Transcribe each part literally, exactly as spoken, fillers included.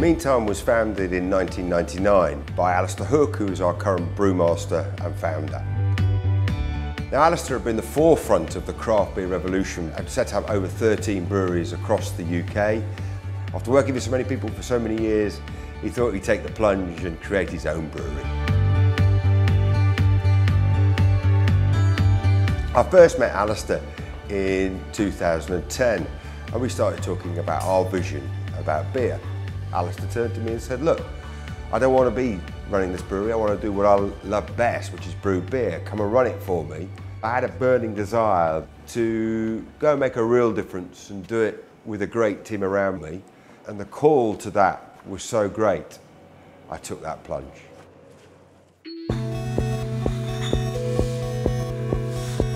Meantime was founded in nineteen ninety-nine by Alistair Hook, who is our current brewmaster and founder. Now, Alistair had been the forefront of the craft beer revolution and set up over thirteen breweries across the U K. After working with so many people for so many years, he thought he'd take the plunge and create his own brewery. I first met Alistair in two thousand ten, and we started talking about our vision about beer. Alistair turned to me and said, "Look, I don't want to be running this brewery. I want to do what I love best, which is brew beer. Come and run it for me." I had a burning desire to go and make a real difference and do it with a great team around me, and the call to that was so great, I took that plunge.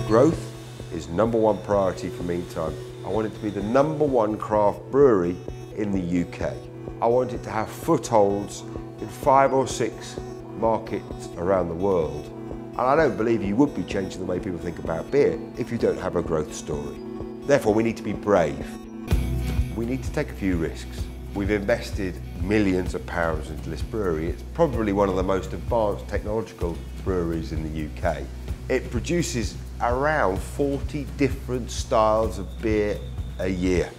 Growth is number one priority for Meantime. I want it to be the number one craft brewery in the U K. I want it to have footholds in five or six markets around the world. And I don't believe you would be changing the way people think about beer if you don't have a growth story. Therefore, we need to be brave. We need to take a few risks. We've invested millions of pounds into this brewery. It's probably one of the most advanced technological breweries in the U K. It produces around forty different styles of beer a year.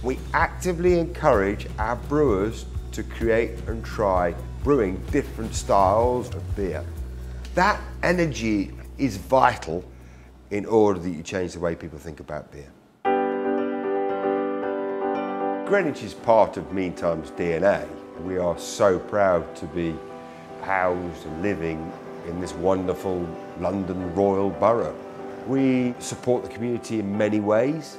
We actively encourage our brewers to create and try brewing different styles of beer. That energy is vital in order that you change the way people think about beer. Greenwich is part of Meantime's D N A. We are so proud to be housed and living in this wonderful London Royal Borough. We support the community in many ways.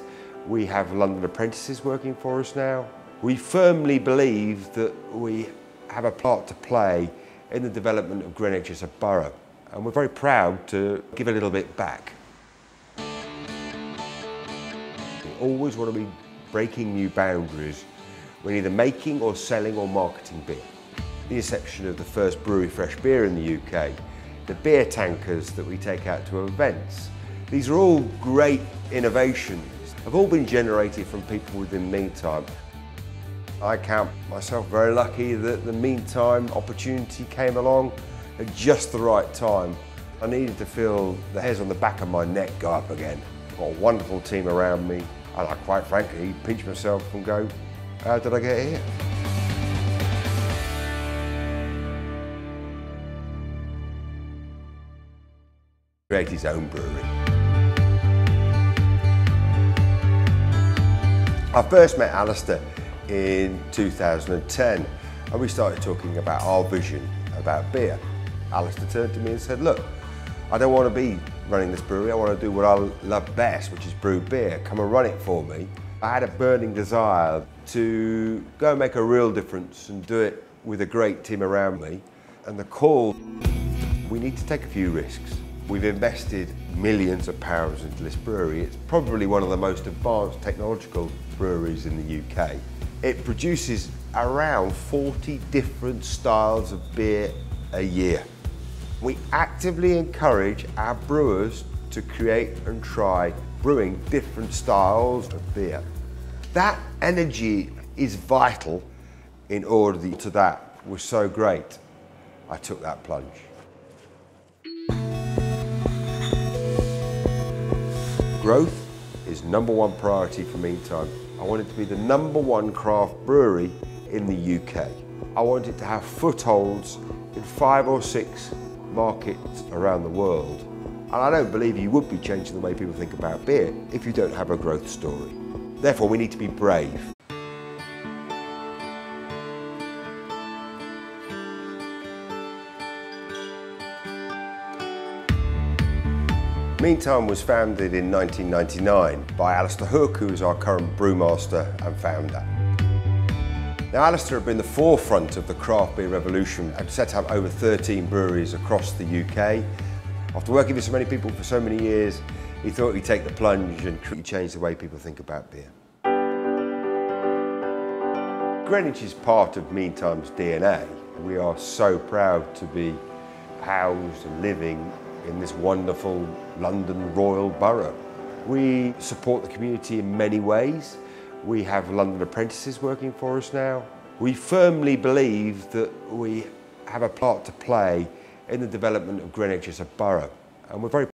We have London apprentices working for us now. We firmly believe that we have a part to play in the development of Greenwich as a borough, and we're very proud to give a little bit back. We always want to be breaking new boundaries when either making or selling or marketing beer. The inception of the first brewery fresh beer in the U K, the beer tankers that we take out to events, these are all great innovations. Have all been generated from people within Meantime. I count myself very lucky that the Meantime opportunity came along at just the right time. I needed to feel the hairs on the back of my neck go up again. I've got a wonderful team around me, and I quite frankly pinch myself and go, how did I get here? Create his own brewery. I first met Alistair in two thousand ten, and we started talking about our vision about beer. Alistair turned to me and said, "Look, I don't want to be running this brewery. I want to do what I love best, which is brew beer. Come and run it for me." I had a burning desire to go and make a real difference and do it with a great team around me. And the call, we need to take a few risks. We've invested millions of pounds into this brewery. It's probably one of the most advanced technological breweries in the U K. It produces around forty different styles of beer a year. We actively encourage our brewers to create and try brewing different styles of beer. That energy is vital in order to that was so great, I took that plunge. Growth is number one priority for Meantime. I want it to be the number one craft brewery in the U K. I want it to have footholds in five or six markets around the world. And I don't believe you would be changing the way people think about beer if you don't have a growth story. Therefore, we need to be brave. Meantime was founded in nineteen ninety-nine by Alistair Hook, who is our current brewmaster and founder. Now, Alistair had been the forefront of the craft beer revolution and set up over thirteen breweries across the U K. After working with so many people for so many years, he thought he'd take the plunge and change the way people think about beer. Greenwich is part of Meantime's D N A. We are so proud to be housed and living in this wonderful London Royal Borough. We support the community in many ways. We have London apprentices working for us now. We firmly believe that we have a part to play in the development of Greenwich as a borough, and we're very